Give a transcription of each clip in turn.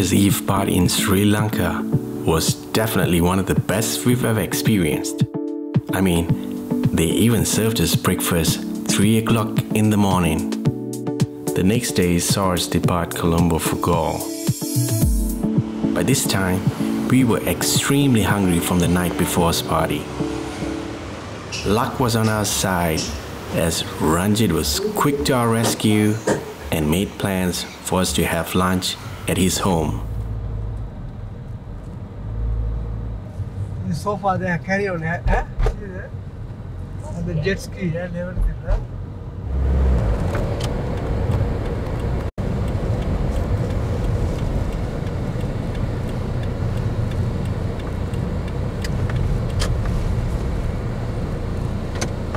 Year's Eve party in Sri Lanka was definitely one of the best we've ever experienced. I mean, they even served us breakfast 3 o'clock in the morning. The next day saw us depart Colombo for Galle. By this time, we were extremely hungry from the night before's party. Luck was on our side as Ranjit was quick to our rescue and made plans for us to have lunch at his home. The sofa they have carry on, eh? And the jet ski and everything, huh?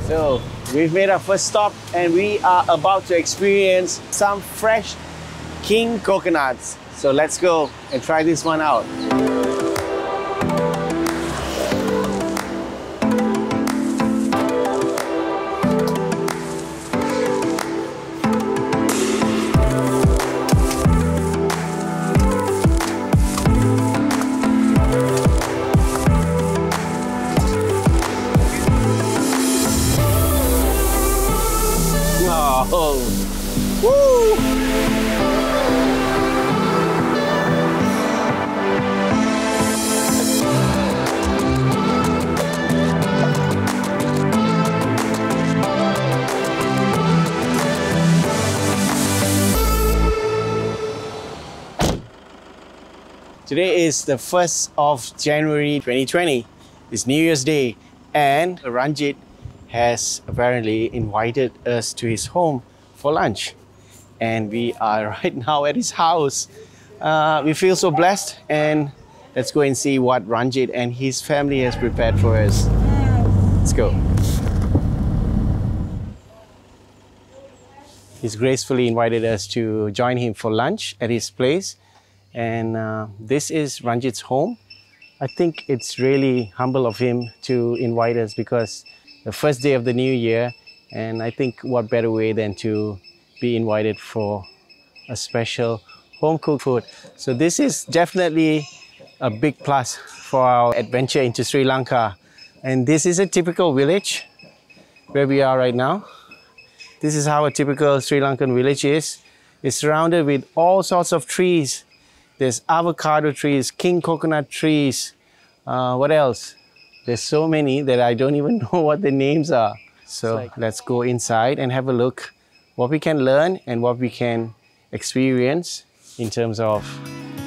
So we've made our first stop and we are about to experience some fresh king coconuts. So let's go and try this one out. Oh, woo! Today is the 1st of January 2020. It's New Year's Day and Ranjit has apparently invited us to his home for lunch. And we are right now at his house. We feel so blessed, and let's go and see what Ranjit and his family has prepared for us. Let's go. He's gracefully invited us to join him for lunch at his place. And this is Ranjit's home. I think it's really humble of him to invite us because the first day of the new year, and I think what better way than to be invited for a special home-cooked food. So this is definitely a big plus for our adventure into Sri Lanka. And this is a typical village where we are right now. This is how a typical Sri Lankan village is. It's surrounded with all sorts of trees. There's avocado trees, king coconut trees, what else? There's so many that I don't even know what the names are. So let's go inside and have a look what we can learn and what we can experience in terms of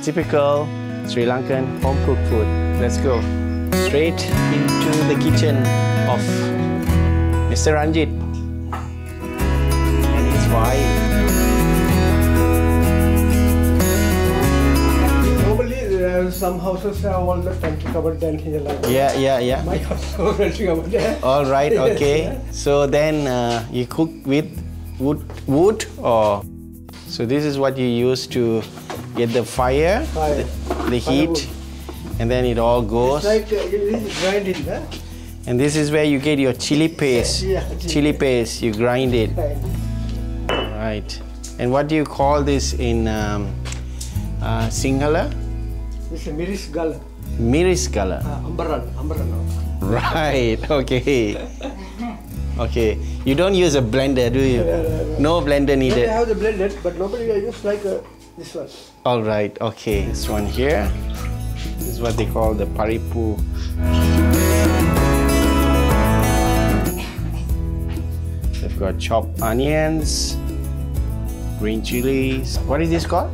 typical Sri Lankan home-cooked food. Let's go straight into the kitchen of Mr. Ranjit and his wife. Normally, some houses have all the pantry cupboard than here. Yeah. My house was pantry cupboard. All right, okay. So then you cook with wood or? So this is what you use to get the fire. The heat, and then it all goes. It's like it's grinding, huh? And this is where you get your chili paste. Chili paste, you grind it. All right. And what do you call this in Sinhala? This is Miris Gala. Miris Gala. Ambaran. Right, okay. Okay, you don't use a blender, do you? No blender needed. I have the blender, but normally I use like this one. All right, okay. This one here. This is what they call the paripu. They've got chopped onions, green chilies. What is this called?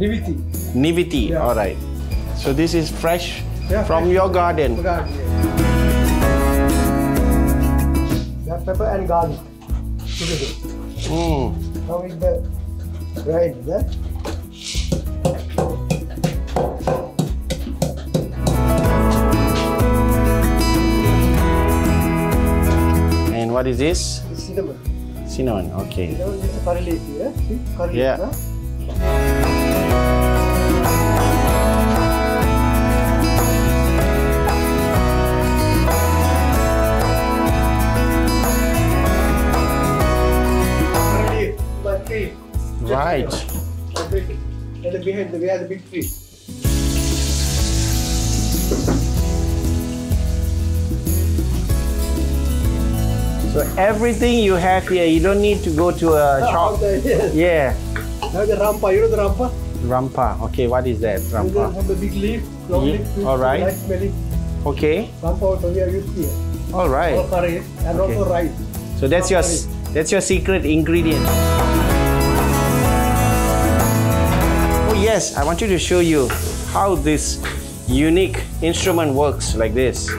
Niviti. Niviti, yeah. All right. So this is fresh from your garden. Black pepper and garlic. Now with the bread, yeah? And what is this? It's cinnamon. Cinnamon, okay. Cinnamon is curry leaf, yeah? See? Curry leaf, huh? Right. Behind we had a big tree. So everything you have here, you don't need to go to a shop. The rampa, you know the rampa? Rampa, okay, what is that? Rampa. Have the big leaf, long leaf. All right. Nice smelling. Okay. Rampa also we are used here. All right. Curry and okay. Also rice. So that's your secret ingredient. Oh yes, I want you to show you how this unique instrument works like this.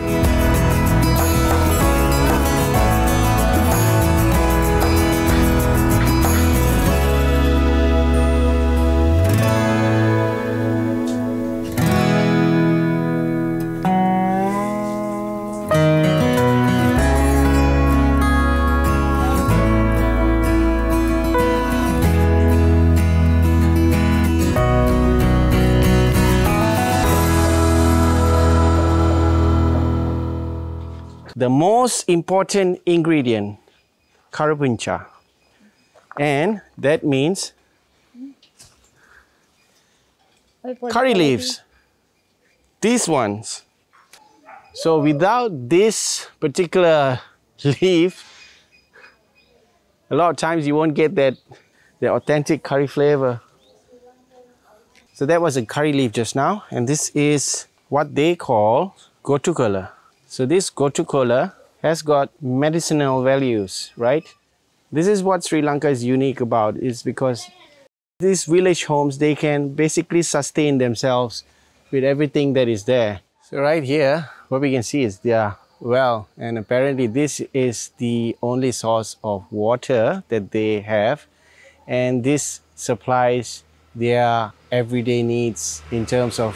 The most important ingredient, Karapuncha. And that means curry leaves. These ones. So without this particular leaf, a lot of times you won't get the authentic curry flavor. So that was a curry leaf just now. And this is what they call Gotukola. So this Gotukola has got medicinal values, right? This is what Sri Lanka is unique about, is because these village homes, they can basically sustain themselves with everything that is there. So right here, what we can see is their well, and apparently this is the only source of water that they have, and this supplies their everyday needs in terms of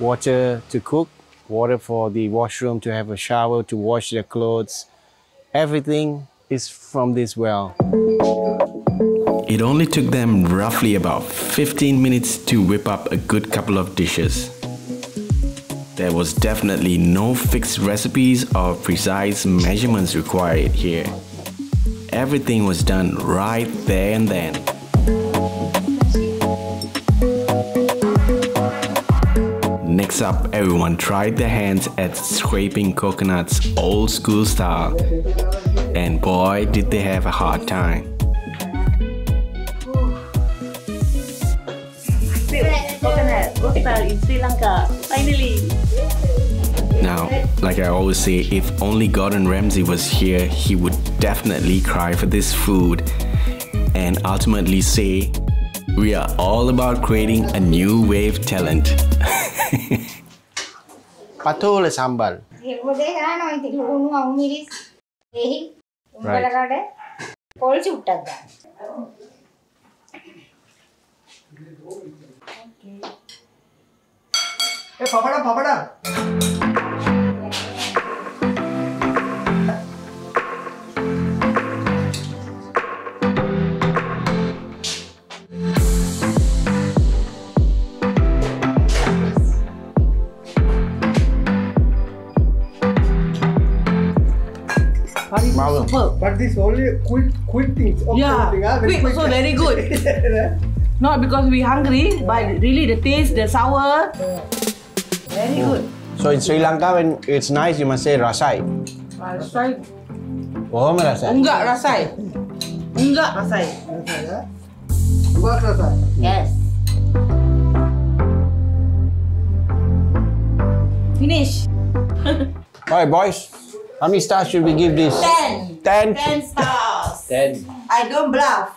water to cook, water for the washroom, to have a shower, to wash their clothes. Everything is from this well. It only took them roughly about 15 minutes to whip up a good couple of dishes. There was definitely no fixed recipes or precise measurements required here. Everything was done right there and then. Next up, everyone tried their hands at scraping coconuts old school style. And boy, did they have a hard time. Coconut, rock style in Sri Lanka, finally! Now, like I always say, if only Gordon Ramsay was here, he would definitely cry for this food and ultimately say, "We are all about creating a new wave talent." Patole sambal. Right. But this only quick things. Quick, so very good. Not because we're hungry, but really the taste, the sour. Very good. So in Sri Lanka, when it's nice, you must say rasai. Rasai. Oh, rasai. Unggak rasai. Unggak rasai. Unggak rasai. Yes. Finish. All right, boys. How many stars should we give this? 10. 10. 10 stars. 10. I don't bluff.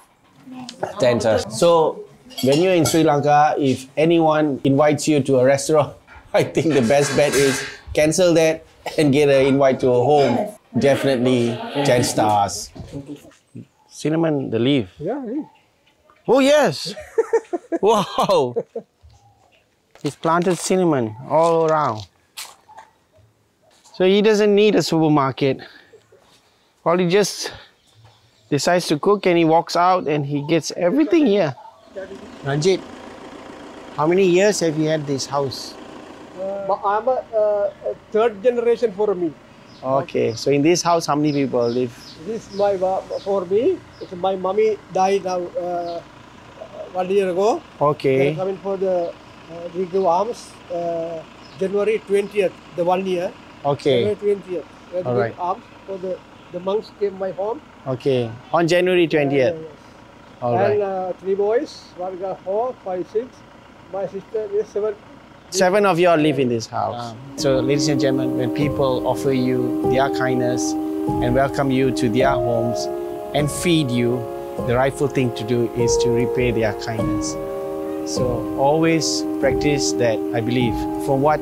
10 stars. So, when you're in Sri Lanka, if anyone invites you to a restaurant, I think the best bet is cancel that and get an invite to a home. Yes. Definitely 10 stars. Cinnamon, the leaf. Yeah, leaf. Oh, yes. Wow. He's planted cinnamon all around. So he doesn't need a supermarket. Well, he just decides to cook and he walks out and he gets everything here. Ranjit, how many years have you had this house? I'm a third generation for me. Okay, so in this house, how many people live? For me, my mommy died now 1 year ago. Okay. They are coming for the Ring of Arms, January 20th, the 1 year. Okay. January 20th. They are doing arms for the monks came by home. Okay. On January 20th. Yes. All right. And 3 boys, one got 4, 5, 6. My sister is 7. 7 of you all live in this house. So, ladies and gentlemen, when people offer you their kindness and welcome you to their homes and feed you, the rightful thing to do is to repay their kindness. So, always practice that, I believe. From what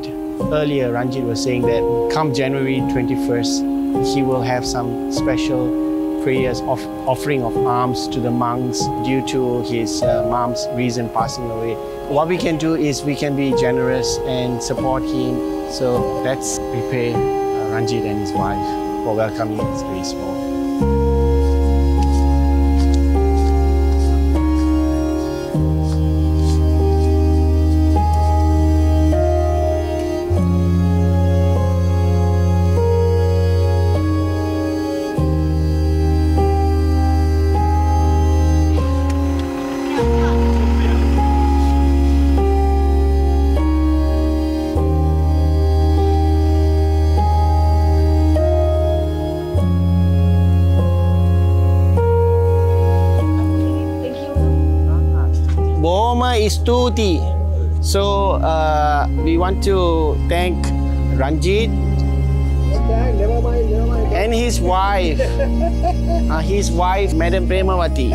earlier Ranjit was saying, that come January 21st, he will have some special prayers of offering of alms to the monks due to his mom's recent passing away. What we can do is we can be generous and support him. So let's repay Ranjit and his wife for welcoming his grace for. Tuti. So we want to thank Ranjit and his wife, Madam Premawati.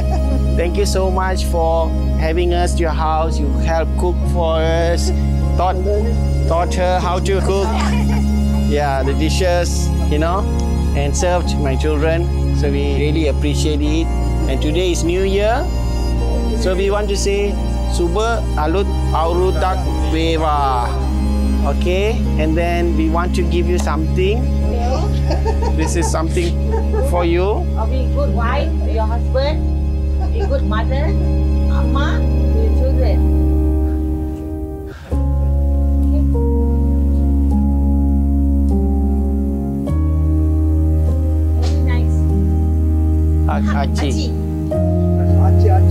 Thank you so much for having us to your house. You helped cook for us, taught her how to cook, yeah, the dishes, you know, and served my children. So we really appreciate it. And today is New Year, so we want to say Suba alut aurutak beva. Okay, and then we want to give you something. This is something for you. I'll be a good wife to your husband, be a good mother, amma to your children. Very nice. Achi. Achi.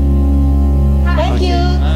Thank you.